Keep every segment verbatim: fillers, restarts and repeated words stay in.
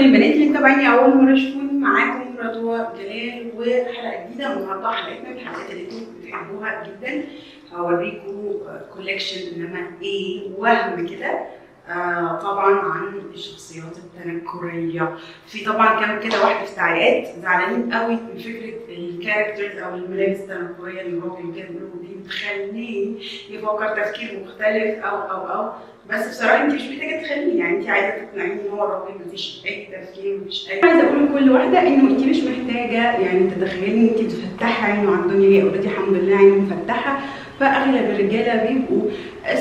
البنات اللي متابعيني اول مره اشوفوني، معاكم رضوى جلال وحلقه جديده. النهارده حلقتنا من الحلقات اللي انتوا بتحبوها جدا، هوريكم كولكشن انما ايه وهم كده. آه طبعا عن الشخصيات التنكريه، في طبعا كام كده واحده في تعليقات زعلانين قوي من فكره الكاركترز او الملابس التنكريه اللي الراجل جابه دي، بتخليه يفكر تفكير مختلف او او او بس بصراحه انت مش محتاجه تخليه، يعني انت عايزه تقنعيني ان هو الراجل مفيش اي تفكير مفيش اي. عايزه اقول لكل واحده انه انت مش محتاجه يعني تتخيلي انت بتفتحي عينه على الدنيا، هي اوريدي الحمد لله عينه مفتحه. فاغلب الرجاله بيبقوا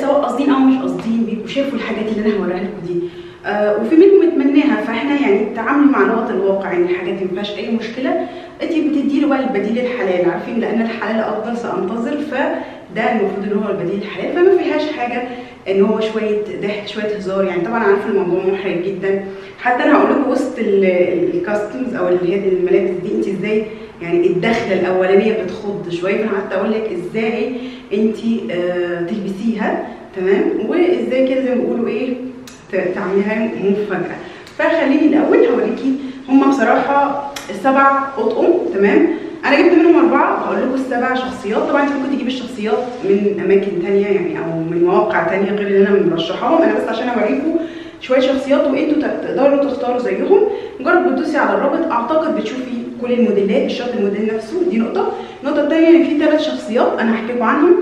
سواء قاصدين او مش قاصدين بيبقوا شافوا الحاجات اللي انا هوريها لكم دي، آه وفي منهم اتمناها. فاحنا يعني التعامل مع نقط الواقع، يعني الحاجات دي مفيهاش اي مشكله، انت بتدي له بقى البديل الحلال، عارفين لان الحلال افضل سانتظر، فده المفروض ان هو البديل الحلال. فما فيهاش حاجه ان هو شويه ضحك شويه هزار، يعني طبعا عارفه الموضوع محرج جدا. حتى انا هقول لكم وسط الكاستمز او اللي هي الملابس دي انت ازاي يعني الدخله الاولانيه بتخض شويه، فانا قعدت اقول لك ازاي انت آه تلبسيها تمام، وازاي كده زي ما بيقولوا ايه تعمليها مفاجاه. فخليني الاول هوريكي، هم بصراحه السبع اطقم تمام، انا جبت منهم اربعه، هقول لكم السبع شخصيات. طبعا انت ممكن تجيبي الشخصيات من اماكن ثانيه يعني او من مواقع ثانيه غير اللي انا مرشحاهم، انا بس عشان اوريكم شويه شخصيات وانتوا تقدروا تختاروا زيهم. مجرد بتدوسي على الرابط اعتقد بتشوفي كل الموديلات، الشرط الموديل نفسه. دي نقطه. النقطه الثانيه ان في ثلاث شخصيات انا هحكي لكم عنهم،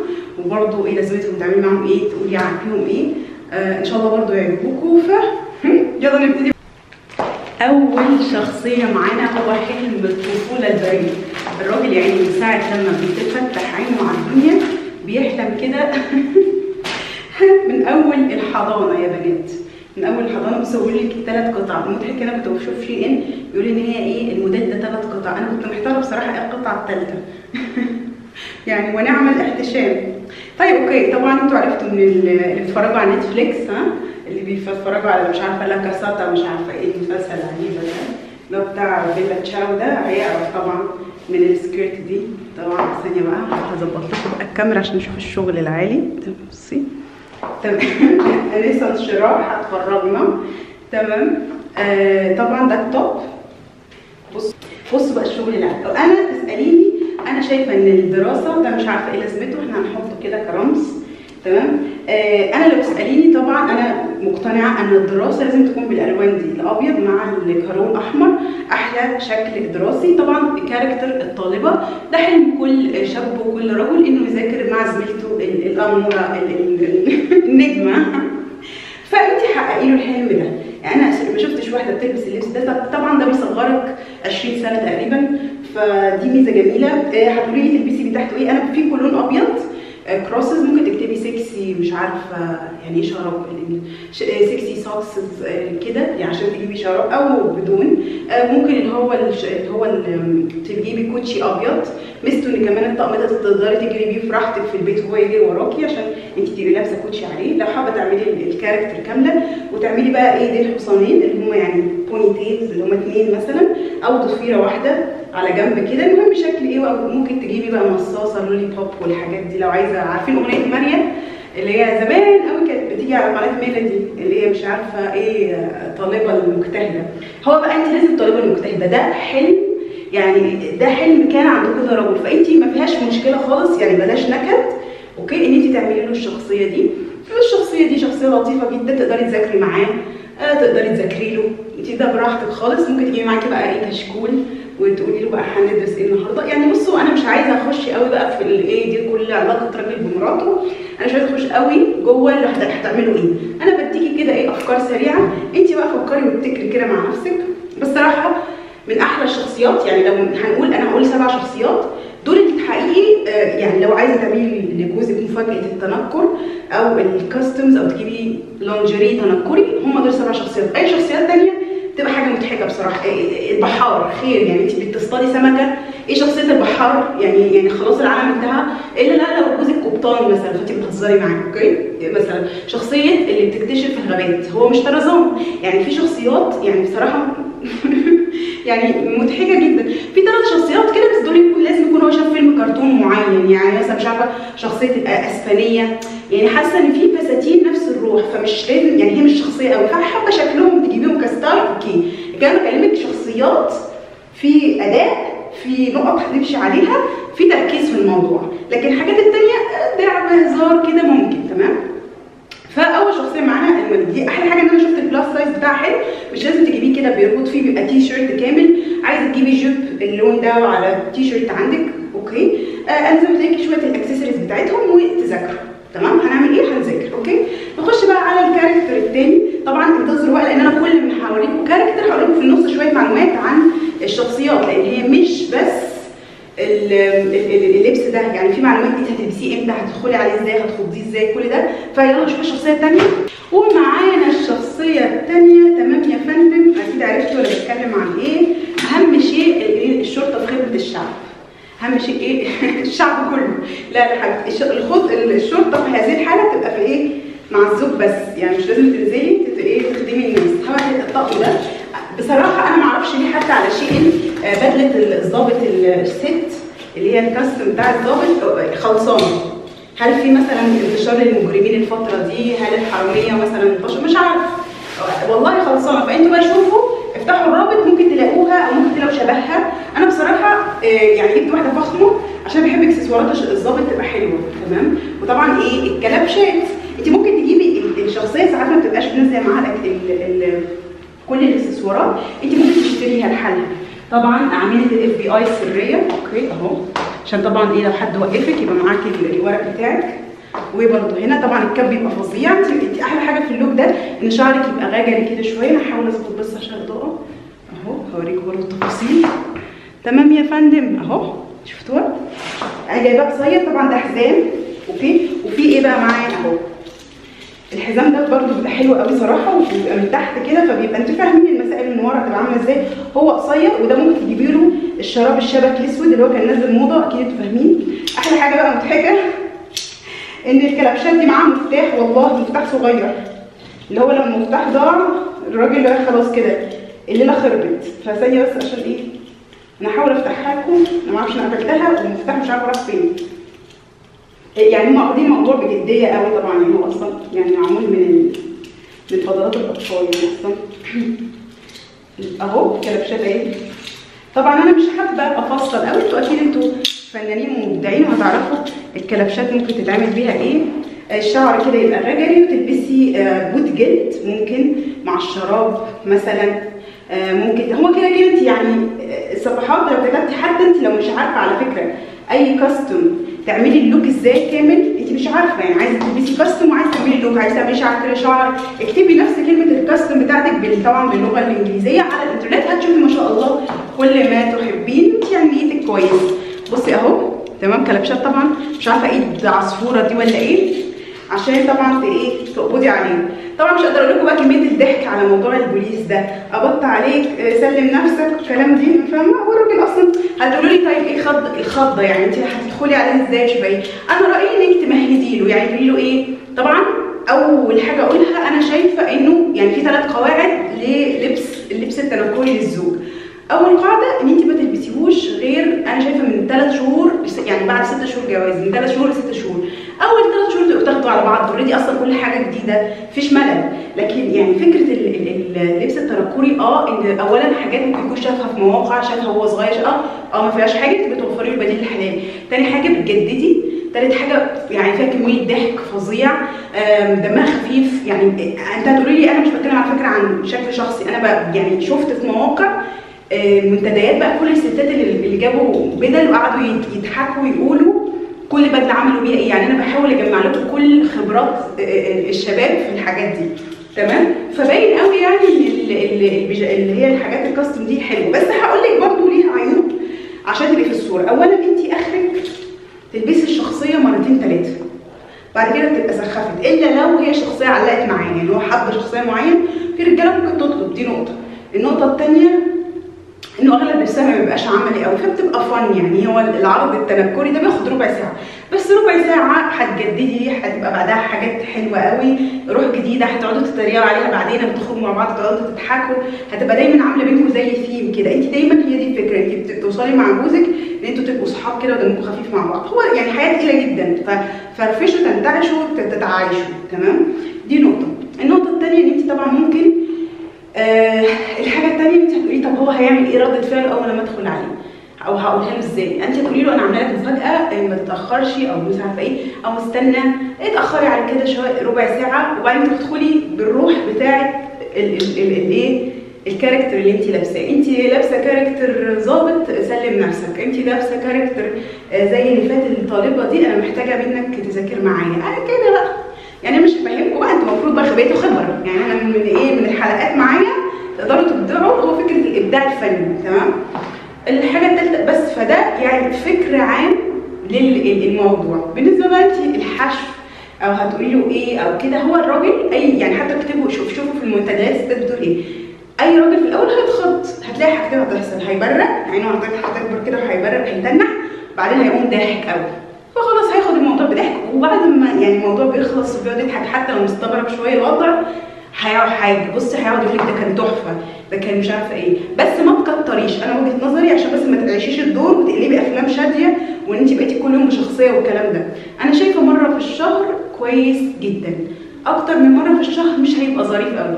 وبرده ايه لازمتهم تعملي معاهم ايه، تقولي عاجبهم ايه، آه ان شاء الله برده يعجبوكم. ف يلا نبتدي. اول شخصيه معانا هو حلم الطفوله البريء. الراجل يعني من ساعه لما بتفتح عينه على الدنيا بيحلم كده من اول الحضانه يا بنات، من اول الحضانه. بس بقول لك ثلاث قطع، المضحك انا كنت بشوف شيء ان بيقول ان هي ايه الموديل ده ثلاث قطع، انا كنت محتاره بصراحه ايه القطعه الثالثه يعني ونعمل احتشام. طيب اوكي، طبعا انتوا عرفتوا من اللي بيتفرجوا على نتفليكس، ها اللي بيتفرجوا على مش عارفه لا كاساتا مش عارفه ايه المسلسل العجيب ده بتاع بيلا تشاو ده، هيعرف طبعا من السكيرت دي. طبعا ثانيه بقى هظبط لكم بقى الكاميرا عشان نشوف الشغل العالي. بصي تمام انسه الشراح هتفرجنا تمام. آه طبعا ده التوب. بص بصوا بقى الشغل العالي. لو انا تساليني انا شايفه ان الدراسه ده مش عارفه ايه لازمته، احنا هنحطه كده كرمز تمام. آه انا لو تساليني طبعا انا مقتنعه ان الدراسه لازم تكون بالالوان دي، الابيض مع الكارون الاحمر احلى شكل دراسي. طبعا كاركتر الطالبه ده حلم كل شاب وكل رجل انه يذاكر مع زميلته الاموره النجمه، فانت حققي له الحلم ده. يعني انا ما شفتش واحده بتلبس اللبس ده، طبعا ده بيصغرك عشرين سنه تقريبا، فدي ميزه جميله. هتقولي لي تلبسي من تحته ايه؟ انا في كولون ابيض كروسز، ممكن تكتبي سكسي مش عارفه يعني ايه شراب سكسي سوكسز كده يعني عشان تجيبي شراب او بدون. ممكن اللي هو اللي هو تجيبي كوتشي ابيض ميزته ان كمان الطقم ده تقدري تجري بيه في راحتك في البيت وهو يجري وراكي، عشان انت تبقي لابسه كوتشي عليه. لو حابه تعملي الكاركتر كامله وتعملي بقى ايه دي الحصانين اللي هم يعني بونيتيلز اللي هم اتنين مثلا او ضفيره واحده على جنب كده، المهم شكل ايه. ممكن تجيبي بقى مصاصه لولي بوب والحاجات دي لو عايزه. عارفين اغنيه ماريا اللي هي زمان قوي كانت بتيجي على قناه ميلودي اللي هي مش عارفه ايه الطالبه المجتهده؟ هو بقى انت لازم الطالبه المجتهده، ده حلم يعني ده حلم كان عند كذا رجل، فانت ما فيهاش مشكله خالص يعني بلاش نكد اوكي ان انت تعملي له الشخصيه دي. فالشخصيه دي شخصيه لطيفه جدا، تقدري تذاكري معاه تقدري تذاكري له انت ده براحتك خالص. ممكن تجيبي معاكي بقى ايه كشكول وتقولي له بقى هندرس ايه النهارده. يعني بصوا انا مش عايزه اخش قوي بقى في الايه دي كل علاقه راجل بمراته، انا مش عايزه اخش قوي جوه اللي هتعملوا ايه. انا بديكي كده ايه افكار سريعه، انت بقى فكري وابتكري كده مع نفسك. بس صراحه من احلى الشخصيات، يعني لو هنقول انا هقول سبع شخصيات دول الحقيقي. يعني لو عايزه تعملي لجوزك مفاجاه التنكر او الكاستمز او تجيبي لونجري تنكري، هم دول سبع شخصيات. اي شخصيات ثانيه تبقى حاجه مضحكه بصراحه. البحار خير، يعني انت بتصطادي سمكه، ايه شخصيه البحار يعني يعني خلاص العالم انتهى، الا لا لو جوزك قبطان مثلا فانت بتهزري معاه اوكي. مثلا شخصيه اللي بتكتشف الغابات، هو مش طرزان. يعني في شخصيات يعني بصراحه يعني مضحكه جدا. في ثلاث شخصيات كده بس دول لازم يكون هو شاف فيلم كرتون معين، يعني مثلا مش عارفه شخصيه الاسبانيه يعني حاسه ان في فساتين نفس الروح، فمش لازم يعني هي مش شخصيه قوي، فانا حابه شكلهم تجيبيهم كستايل اوكي. كان بكلمك شخصيات في اداء، في نقط هنمشي عليها، في تركيز في الموضوع، لكن الحاجات التانية دعم هزار كده ممكن. تمام؟ فاول شخصيه معانا المنى. دي احلى حاجه ان انا شفت البلاس سايز بتاعها حلو، مش لازم تجيبيه كده بيربط فيه، بيبقى تي شيرت كامل. عايزه تجيبي جيب اللون ده على تي شيرت عندك، اوكي؟ آه انزل تلاقي شويه الاكسسوارز بتاعتهم وتذاكروا. تمام؟ هنعمل ايه؟ هنذاكر، اوكي؟ نخش بقى على الكاركتر الثاني. طبعا انتظروا بقى لان انا كل ما هوريكم كاركتر هوريكم في النص شويه معلومات عن الشخصيات، لان هي مش بس اللبس ده، يعني في معلومات انت هتلبسيه امتى، هتدخلي عليه ازاي، هتخضيه ازاي، كل ده. فيلا نشوف الشخصيه الثانيه. ومعانا الشخصيه الثانيه. تمام يا فندم، اكيد عرفتوا انا بتكلم عن ايه. اهم شيء الشرطه في خدمه الشعب. اهم شيء ايه؟ الشعب كله. لا لا حبيبتي، الشرطه في هذه الحاله تبقى في ايه؟ مع الزوج بس، يعني مش لازم تنزلي ايه تخدمي الناس. هبعت الطقم ده بصراحه انا ما اعرفش ليه حتى على شيء بدله الضابط الست اللي هي الكاستم بتاع الضابط خلصانه. هل في مثلا انتشار للمجرمين الفتره دي؟ هل الحراميه مثلا انتشر؟ مش عارفه والله، خلصانه. فانتوا بقى شوفوا، افتحوا الرابط، ممكن تلاقوها او ممكن تلاقوا شبهها. انا بصراحه يعني جبت واحده فخمه عشان بحب اكسسوارات الضابط تبقى حلوه. تمام؟ وطبعا ايه الكلبشات، انت ممكن تجيبي الشخصيه ساعات ما بتبقاش نازله معاها كل الاكسسوارات، انت ممكن تشتريها لحالها. طبعا اعمله الاف بي اي السريه، اوكي اهو، عشان طبعا ايه لو حد وقفك يبقى معاك الورق بتاعك. وبرده هنا طبعا الكاب بيبقى فظيع. انت احلى حاجه في اللوك ده ان شعرك يبقى غاجري كده شويه. هحاول اظبط بس عشان الاضاءه، اهو هوريكم برده التفاصيل. تمام يا فندم، اهو شفتوها. انا جايباه قصير طبعا، ده حزام، اوكي. وفي ايه بقى معايا اهو الحزام ده برده بيبقى حلو قوي صراحه، وبيبقى من تحت كده، فبيبقى انتوا فاهمين المسائل من ورا هتبقى عامله ازاي. هو قصير، وده ممكن تجيبي له الشراب الشبك الاسود اللي هو كان نازل موضه، اكيد انتوا فاهمين. احلى حاجه بقى مضحكه ان الكلبشات دي معاها مفتاح، والله مفتاح صغير، اللي هو لما المفتاح ضاع الراجل خلاص كده الليله خربت. فثانيه بس عشان ايه انا هحاول افتحها لكم، انا ما اعرفش انا قفلتها والمفتاح مش عارفه راح فين. يعني هم واخدين الموضوع بجديه قوي طبعا، يعني هو اصلا يعني معمول من من فضلات الاطفال يعني اصلا. اهو الكلبشات اهي. طبعا انا مش حابه افصل قوي، انتوا اكيد انتوا فنانين ومبدعين وهتعرفوا الكلبشات ممكن تتعمل بيها ايه. الشعر كده يبقى غجري، وتلبسي بوت جلد ممكن مع الشراب مثلا. ممكن هو كده كده انت يعني الصفحات لو كتبتي، حتى انت لو مش عارفه على فكره اي كاستم تعملي اللوك ازاي كامل، انت مش عارفه يعني عايزه تلبسي كاستم وعايزه تعملي اللوك، عايزه تعملي شعر كده شعر، اكتبي نفس كلمه الكاستم بتاعتك طبعا باللغه الانجليزيه على الانترنت، هتشوفي ما شاء الله كل ما تحبين. انت يعني نيتك كويس. بصي اهو، تمام. كلبشات طبعا مش عارفه ايد عصفوره دي ولا ايه، عشان طبعا ايه تقبضي عليه. طبعا مش هقدر اقول لكم بقى كميه الضحك على موضوع البوليس ده، ابط عليك، سلم نفسك، الكلام دي فاهمه. والراجل اصلا هتقولوا لي طيب ايه خض الخضه، يعني انت هتدخلي عليه ازاي شويه؟ انا رايي انك تمهدي له، يعني تقولي له ايه. طبعا اول حاجه اقولها انا شايفه انه يعني في ثلاث قواعد للبس اللبس التنكري للزوج. اول قاعده ان انت ما تلبسيهوش غير، انا شايفه من ثلاث شهور، يعني بعد ست شهور جواز، من ثلاث شهور لست شهور. اول ثلاث شهور تبقوا بتاخدوا على بعض اوريدي، اصلا كل حاجه جديده، مفيش ملل. لكن يعني فكره اللبس التنكري اه ان اولا حاجات ممكن يكون شافها في مواقع، شافها وهو صغير، اه اه ما فيهاش حاجه، بتوفري له البديل الحلال. ثاني حاجه بتجددي. ثالث حاجه يعني فيها كميه ضحك فظيع، دمها خفيف. يعني انت هتقولي لي انا مش بتكلم على فكره عن شكل شخصي، انا يعني شفت في مواقع منتديات بقى كل الستات اللي جابوا بدل وقعدوا يضحكوا ويقولوا كل بدله عملوا بيها ايه. يعني انا بحاول اجمع لكم كل خبرات الشباب في الحاجات دي. تمام؟ فباين قوي يعني اللي هي الحاجات الكاستم دي حلوه، بس هقول لك برضه ليها عيوب عشان تبقي في الصوره. اولا انت اخرك تلبسي الشخصيه مرتين ثلاثه، بعد كده بتبقى سخفت، الا لو هي شخصيه علقت معايا، يعني هو حب شخصيه معين. في رجاله ممكن تطلب، دي نقطه. النقطه الثانيه انه اغلب لبسها ما بيبقاش عملي قوي، فبتبقى فن. يعني هو العرض التنكري ده بياخد ربع ساعه بس، ربع ساعه هتجددي، هتبقى بعدها حاجات حلوه قوي، روح جديده، هتقعدوا تتريقوا عليها بعدين، بتخرجوا مع بعض تقعدوا تضحكوا، هتبقى دايما عامله بينكم زي ثيم كده. انت دايما هي دي الفكره، انت بتوصلي مع جوزك ان انتوا تبقوا صحاب كده ودمكم خفيف مع بعض. هو يعني حياه تقيله جدا، ففرفشوا، تنتعشوا، تتعايشوا. تمام؟ دي نقطه. النقطه الثانيه ان انت طبعا ممكن آه الحاجه الثانيه هو هيعمل ايه رده فعله اول ما ادخل عليه، او هقولها له ازاي. انت تقولي له انا عامله لك مفاجاه ما تتاخرش، او مش عارفه ايه، او استنى اتاخري على كده شويه ربع ساعه، وبعدين تدخلي بالروح بتاعه الايه الكاركتر اللي انت لابساه. انت لابسه كاركتر ظابط، سلم نفسك. انت لابسه كاركتر زي اللي فات الطالبه دي، انا محتاجه منك تذاكر معايا على كده بقى. يعني مش هفهمكم بقى، انتوا المفروض بقى خبيتوا خبره. يعني انا من ايه من الحلقات معايا تقدروا تبدعوا، هو فكره الابداع الفني. تمام. الحاجه الثالثه بس، فده يعني فكر عام للموضوع. بالنسبه بقى انت الحشو او هتقولي له ايه او كده، هو الراجل اي يعني حتى اكتبوا شوف شوفوا في المنتديات الستات بتقول ايه. اي راجل في الاول هيتخض، هتلاقي حاجتين هتحصل، هيبرق عينه هتكبر كده وهيبرق هيتنح، بعدين هيقوم ضاحك قوي، فخلاص هياخد الموضوع بضحك. وبعد ما يعني الموضوع بيخلص وبيقعد يضحك حتى لو مستغرب شويه الوضع، هيقعد حاجه بص هيقعد يقول لك ده كان تحفه، ده كان مش عارفه ايه. بس ما تكتريش، انا وجهه نظري، عشان بس ما تعيشيش الدور وتقلبي افلام شاديه وان انت بقيتي كل يوم بشخصيه والكلام ده. انا شايفه مره في الشهر كويس جدا، اكتر من مره في الشهر مش هيبقى ظريف قوي.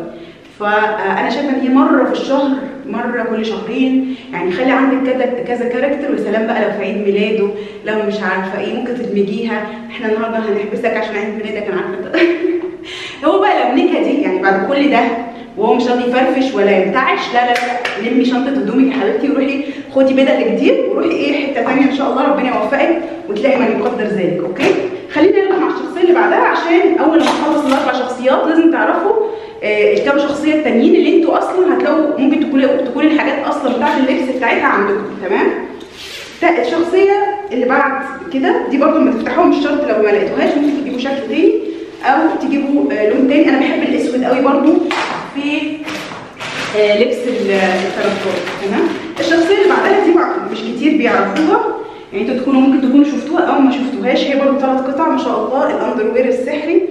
فانا شايفه ان هي مره في الشهر، مره كل شهرين، يعني خلي عندك كذا كذا كاركتر. وسلام بقى لو في عيد ميلاده، لو مش عارفه ايه ممكن تدمجيها. احنا النهارده هنحبسك عشان عيد ميلادك، انا عارفه. هو بقى لمنكه دي يعني بعد كل ده وهو مش راضي يفرفش ولا ينتعش، لا لا لا لمي شنطه هدومك يا حبيبتي وروحي خدي بدل جديد وروحي ايه حته ثانيه ان شاء الله ربنا يوفقك وتلاقي من يقدر ذلك. اوكي، خلينا نروح مع الشخصيه اللي بعدها، عشان اول ما نخلص الاربع شخصيات لازم تعرفوا الكام شخصيه التانيين اللي انتوا اصلا هتلاقوا ممكن تكون تكون الحاجات اصلا بتاعت اللبس بتاعتها عندكم. تمام. الشخصيه اللي بعد كده دي برده ما تفتحوهم، مش شرط لو ما لقيتوهاش ممكن تجيبوا شكل تاني او تجيبوا لون تاني. انا بحب الاسود قوي برده في لبس الترابيزات. تمام. الشخصيه اللي بعدها دي مش كتير بيعرفوها، يعني انتوا تكونوا ممكن تكونوا شفتوها او ما شفتوهاش. هي برده ثلاث قطع ما شاء الله، الاندروير السحري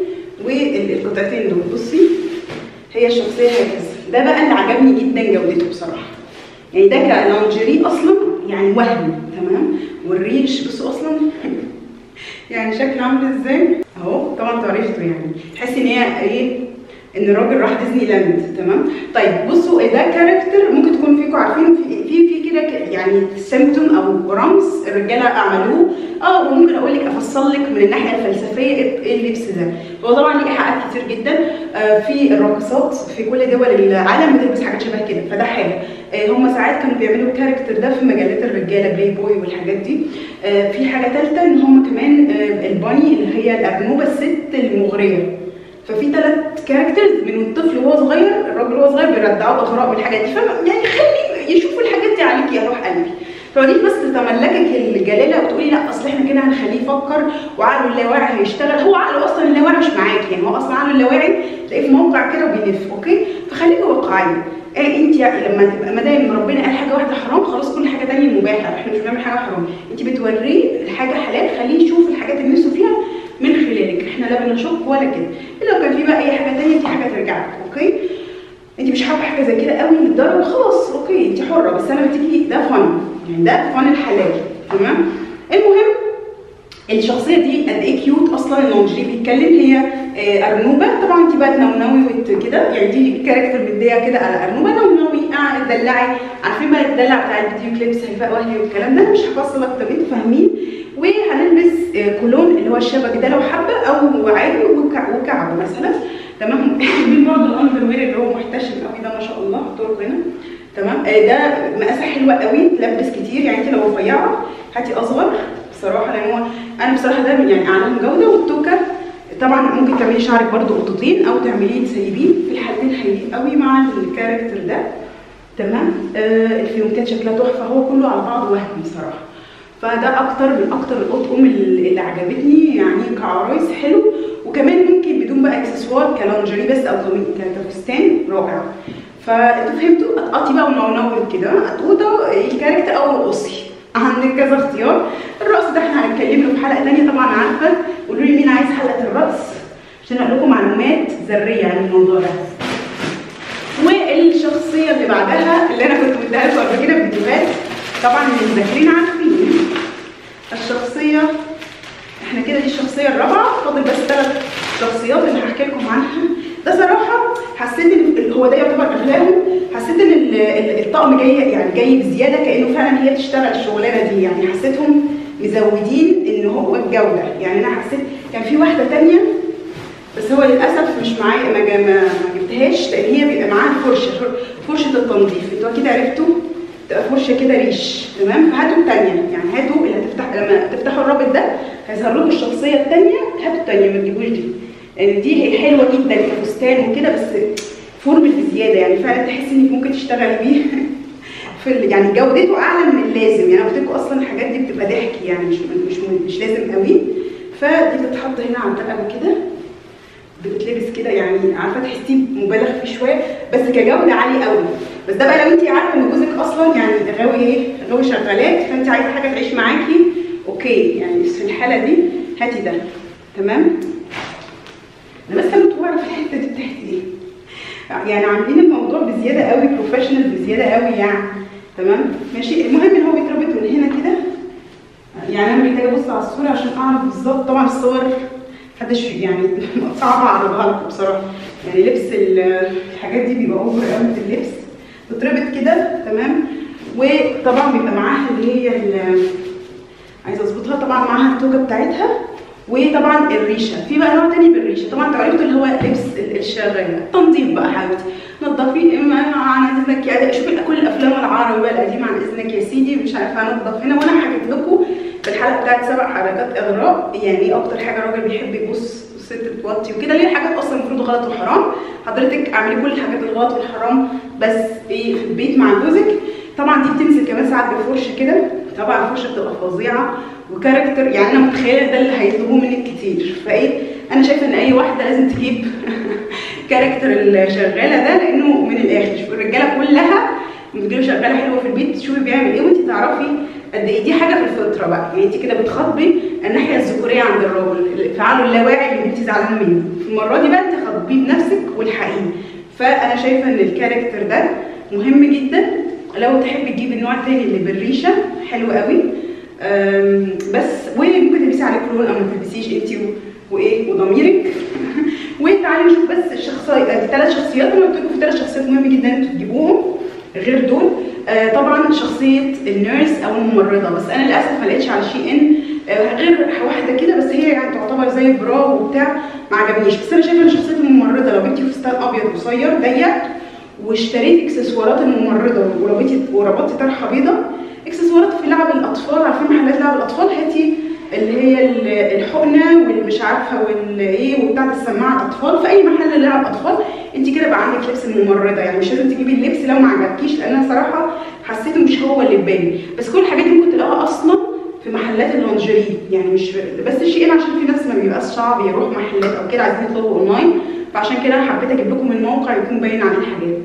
والقطعتين دول. بصي هي الشخصيه هكذا. ده بقى اللي عجبني جدا جودته بصراحه، يعني ده كالونجري اصلا يعني وهم. تمام. والريش بصوا اصلا يعني شكله عامل ازاي اهو، طبعا تعرفته يعني تحسي ان هي ايه ان الراجل راح ديزني لاند. تمام. طيب بصوا ده كاركتر ممكن تكون فيكم عارفين في في في كده يعني سيمتوم او رمز الرجاله عملوه. اه وممكن اقول لك افصل لك من الناحيه الفلسفيه ايه اللبس ده. هو طبعا ليه حاجات كتير جدا. آه في الراقصات في كل دول العالم بتلبس حاجات شبه كده، فده حاجه. آه هم ساعات كانوا بيعملوا الكاركتر ده في مجلات الرجاله بلاي بوي والحاجات دي. آه في حاجه ثالثه ان هم كمان آه الباني اللي هي الارنوبه الست المغريه. ففي ثلاث كاركترز من الطفل وهو صغير، الراجل وهو صغير بيردعوا الاغراء والحاجات دي، يعني خلي يشوفوا الحاجات دي عليك يا روح قلبي. فدي بس تملكك الجلاله وتقولي لا اصل احنا كده هنخليه يفكر وعقله اللاواعي هيشتغل. هو عقله اصلا اللاواعي مش معاكي، يعني هو اصلا عقله اللاواعي تلاقيه في موقع كده وبيلف. اوكي، فخليكي واقعيه. آه انت يعني لما تبقى ما دام ربنا قال حاجه واحده حرام خلاص كل حاجه ثانيه مباحه، احنا مش بنعمل حاجه حرام. انت بتوريه الحاجه حلال، خليه يشوف الحاجات اللي نفسه فيها من خلالك، احنا لا بنشك ولا كده. الا لو كان في بقى اي حاجه ثانيه دي حاجه ترجع لك. اوكي، انت مش حابه حاجه زي كده قوي للدرجه خلاص اوكي انت حره، بس انا بتيجي ده فن، يعني ده فن الحلال. تمام. المهم الشخصيه دي قد ايه كيوت اصلا، النونجري بيتكلم، هي آه ارنوبه طبعا. انت بقى تنونوي كده، يعني دي كاركتر مديه كده على ارنوبه نونوي قاعده تدلعي. عارفين بقى الدلع بتاع الفيديو كليبس هيفاء وهبي والكلام ده، مش هفصلك طب انتوا فاهمين. وهنلبس كولون اللي هو الشبك ده لو حبه، او عادي وكعب مثلا. تمام. دي برضه الاندروير اللي هو محتشم قوي ده ما شاء الله طول هنا. تمام. ده مقاسه حلوه قوي تلبس كتير، يعني انت لو رفيعه هاتي اصغر بصراحه، لان هو انا بصراحه ده يعني اعلام جوده. والتوكه طبعا ممكن تعملي شعرك برضه قطتين او تعمليه تسيبيه، في الحالتين حلوين قوي مع الكاركتر ده. تمام. آه الفيونكات شكلها تحفه، هو كله على بعضه وهم بصراحه. فده اكتر من اكتر الاطقم اللي عجبتني يعني كعرايس حلو. وكمان ممكن بدون بقى اكسسوار كلونجري بس او كفستان رائع. فانتوا فهمتوا اطقطي بقى ونونوت كده اطقوطه الكاركتر او رقصي، عندك كذا اختيار. الرقص ده احنا هنتكلم له في حلقه ثانيه طبعا، عارفه قولوا لي مين عايز حلقه الرقص عشان اقول لكم معلومات ذريه عن الموضوع ده. والشخصيه اللي بعدها اللي انا كنت مديها لكم قبل كده في فيديوهات طبعا اللي مذاكرين عارفين الشخصيه. احنا كده دي الشخصيه الرابعه، فاضل بس ثلاث شخصيات اللي هحكي لكم عنها. ده صراحه حسيت ان هو ده يعتبر اغلبه، حسيت ان الطقم جاي يعني جاي بزياده كانه فعلا هي بتشتغل الشغلانه دي، يعني حسيتهم مزودين ان هو الجوده، يعني انا حسيت كان في واحده ثانيه بس هو للاسف مش معايا ما جبتهاش، لان هي بيبقى معاها فرشه فرشه التنظيف، انتوا اكيد عرفتوا تبقى فرشه كده ريش، تمام؟ فهاتوا الثانيه، يعني هاتوا اللي هتفتح لما تفتحوا الرابط ده هيظهر لكم الشخصيه الثانيه، هاتوا الثانيه ما تجيبوش دي، لان يعني دي هي حلوه جدا كفستان وكده بس فورمه بزياده، يعني فعلا تحسي انك ممكن تشتغلي بيه في يعني جودته اعلى من اللازم، يعني انا قلت لكم اصلا الحاجات دي بتبقى ضحك، يعني مش مش مش لازم قوي، فدي بتتحط هنا على الرقبه كده بتتلبس كده، يعني عارفه تحسيه مبالغ فيه شويه بس كجوده عاليه قوي، بس ده بقى لو انت عارفه ان جوزك اصلا يعني غاوي ايه؟ غاوي شغالات، فانت عايزه حاجه تعيش معاكي، اوكي يعني في الحاله دي هاتي ده، تمام؟ انا بس كنت بعرف الحته دي بتاعت ايه؟ يعني عاملين الموضوع بزياده قوي بروفيشنال بزياده قوي يعني، تمام؟ ماشي، المهم ان هو بيتربط من هنا كده، يعني انا محتاجه ابص على الصوره عشان اعرف بالظبط، طبعا الصور محدش يعني صعبه اعرضها لكم بصراحه، يعني لبس الحاجات دي بيبقى اوفر قوي في اللبس، بتتربط كده تمام، وطبعا بيبقى معاها اللي هي عايزه اظبطها، طبعا معاها التوكه بتاعتها، وطبعا الريشه، في بقى نوع تاني بالريشه، طبعا انتوا عرفتوا اللي هو لبس الشغاله، تنظيف بقى حبيبتي، نضفي عن اذنك، يعني شوفي كل الافلام العربي بقى القديمه، عن اذنك يا سيدي مش عارفه هنضف هنا، وانا حكيت لكم في الحلقه بتاعت سبع حركات اغراء يعني ايه اكتر حاجه الراجل بيحب يبص والست بتوطي وكده، ليه حاجات اصلا المفروض غلط وحرام، حضرتك اعملي كل الحاجات الغلط والحرام بس ايه في البيت مع جوزك، طبعا دي بتنزل كمان ساعات بفرشه كده، طبعا الفرشه بتبقى فظيعه وكاركتر، يعني انا متخيله ده اللي هيطلبوه منك كتير، فايه انا شايفه ان اي واحده لازم تجيب كاركتر الشغاله ده، لانه من الاخر الرجاله كلها بتجيب شغاله حلوه في البيت تشوفي بيعمل ايه، وانت تعرفي قد ايه دي حاجه في الفطره بقى، يعني انت كده بتخاطبي الناحيه الذكوريه عند الراجل، فعاله اللاواعي اللي انت زعلانه منه، المره دي بقى انت خاطبيه بنفسك والحقيقي، فانا شايفه ان الكاركتر ده مهم جدا، لو تحبي تجيبي النوع الثاني اللي بالريشه حلو قوي، بس وممكن تلبسي عليه كلون او ما تلبسيش انتي وايه وضميرك وتعالي نشوف بس الشخصيه الثلاث شخصيات، انا قلت لكم في ثلاث شخصيات مهم جدا انتوا تجيبوهم غير دول، آه طبعا شخصيه النيرس او الممرضه، بس انا للاسف ما لقيتش على شي ان آه غير واحده كده، بس هي يعني تعتبر زي برا وبتاع ما عجبنيش، بس انا شايفه ان شخصيه الممرضه لو جبتي فستان ابيض قصير ضيق واشتريت اكسسوارات الممرضه وربطتي وربطتي طرحه بيضاء، اكسسوارات في لعب الاطفال، عارفين محلات لعب الاطفال، هاتي اللي هي الحقنه والمش عارفه والايه وبتاعه السماعه الاطفال، في اي محل لعب اطفال انت كده بقى عندك لبس الممرضه، يعني مش لازم تجيبي اللبس لو ما عجبكيش، لان انا صراحه حسيته مش هو اللي ببالي، بس كل الحاجات دي ممكن تلاقوها اصلا في محلات اللونجيري، يعني مش بس شيء عشان في ناس ما بيبقاش صعب يروح محلات او كده عايزين يطلبوا اونلاين، فعشان كده انا حبيت اجيب لكم الموقع يكون باين عليه الحاجات.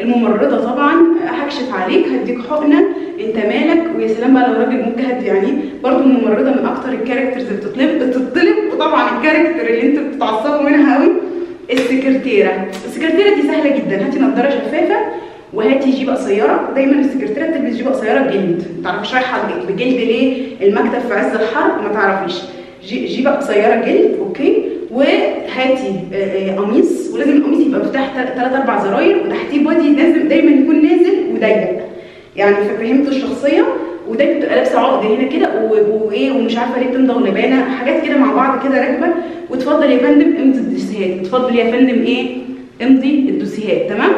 الممرضه طبعا هكشف عليك، هديك حقنه، انت مالك، ويا سلام بقى لو راجل مجهد، يعني برضو الممرضه من اكتر الكاركترز اللي بتطلب بتطلب وطبعا الكاركتر اللي انتوا بتتعصبوا منها قوي السكرتيره، السكرتيره دي سهله جدا، هاتي نضاره شفافه وهاتي جيبه قصيره، دايما السكرتيره بتلبس جيبه قصيره بجلد، ما تعرفيش رايحه بجلد ليه المكتب في عز الحر ما تعرفيش، جيبه قصيره جلد اوكي، وهاتي قميص، ولازم القميص يبقى مفتاح ثلاث اربع زراير، وتحتيه بادي لازم دايما يكون نازل وضيق، يعني ففهمتوا الشخصيه، ودايما بتبقى لابسه عقد هنا كده وايه ومش عارفه ليه بتمضى ولبانه، حاجات كده مع بعض كده راكبه، وتفضل يا فندم امضي الدوسيهات، تفضل يا فندم ايه امضي الدوسيهات، تمام؟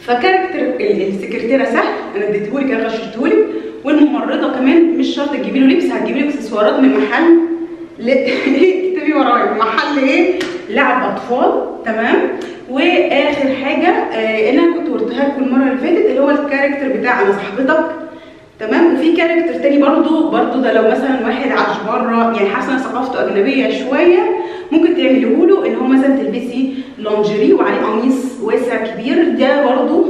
فكاركتر السكرتيره سهل انا اديتهولك، انا غششتهولك، والممرضه كمان مش شرط تجيبي له لبس، هتجيبي له اكسسوارات من محل اكتبي ورايا محل ايه؟ لعب اطفال، تمام؟ واخر حاجه آه انا كنت وريتها لكم المره اللي فاتت اللي هو الكاركتر بتاع انا صاحبتك، تمام؟ وفي كاركتر تاني برضو برضو ده لو مثلا واحد عاش بره يعني حاسه ثقافته اجنبيه شويه، ممكن تعمليه له ان هو مثلا تلبسي لونجري وعليه قميص واسع كبير، ده برضو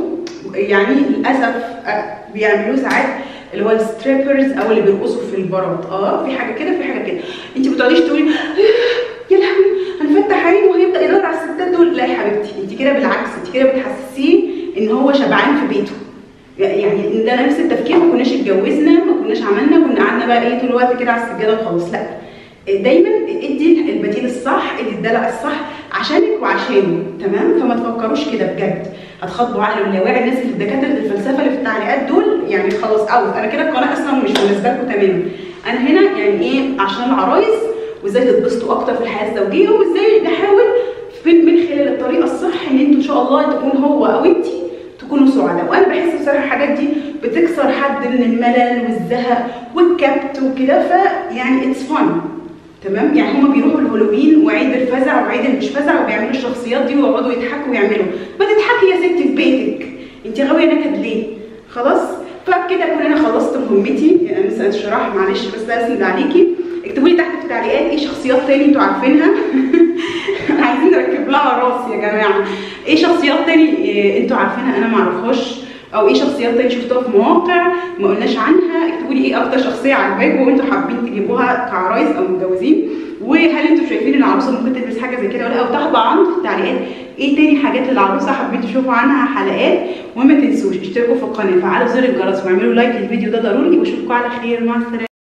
يعني للاسف بيعملوه ساعات اللي هو الستريبرز او اللي بيرقصوا في البرد، اه في حاجه كده في حاجه كده، انت ما تقعديش تقولي يا لهوي هنفتح عينه وهيبدا يدور على الستات دول، لا يا حبيبتي انت كده بالعكس، انت كده بتحسسيه ان هو شبعان في بيته، يعني ده نفس التفكير ما كناش اتجوزنا ما كناش عملنا، كنا قعدنا بقى ايه طول الوقت كده على السجاده وخلاص، لا دايما ادي البديل الصح، ادي الدلع الصح عشانك وعشانه، تمام؟ فما تفكروش كده بجد، هتخاطبوا عقل اللاواعي. الناس اللي دكاتره الفلسفه اللي في التعليقات دول يعني خلاص اوت، انا كده القناه اصلا مش مناسبه لكم تماما. انا هنا يعني ايه؟ عشان العرايس وازاي تتبسطوا اكتر في الحياه الزوجيه، وازاي نحاول من خلال الطريقه الصح ان انتوا ان شاء الله تكون هو او انت تكونوا سعداء. وانا بحس بصراحه الحاجات دي بتكسر حد من الملل والزهق والكبت وكده، فيعني اتس فن، تمام؟ يعني هما بيروحوا الهالوين وعيد الفزع وعيد المش فزع وبيعملوا الشخصيات دي ويقعدوا يضحكوا ويعملوا. ما تضحكي يا ستي في بيتك، انت غاويه نكد ليه؟ خلاص؟ فبكده اكون انا خلصت مهمتي، يعني مثلا الشراح معلش بس اسند عليكي. اكتبوا لي تحت في التعليقات ايه شخصيات تاني انتوا عارفينها عايزين نركب لها راس يا جماعه، ايه شخصيات تاني إيه انتوا عارفينها انا ما اعرفهاش، او ايه شخصيات تاني شفتوها في مواقع ما قلناش عنها. اكتبوا لي ايه اكتر شخصيه عاجباكم وانتوا حابين تجيبوها كعرايس او متجوزين، وهل انتوا شايفين ان العروسه ممكن تلبس حاجه زي كده ولا لا، وتحطوا عندي في التعليقات ايه تاني حاجات العروسه حابين تشوفوا عنها حلقات. وما تنسوش اشتركوا في القناه، فعلوا زر الجرس، واعملوا لايك للفيديو ده ضروري، واشوفكم على خير، مع السلامه.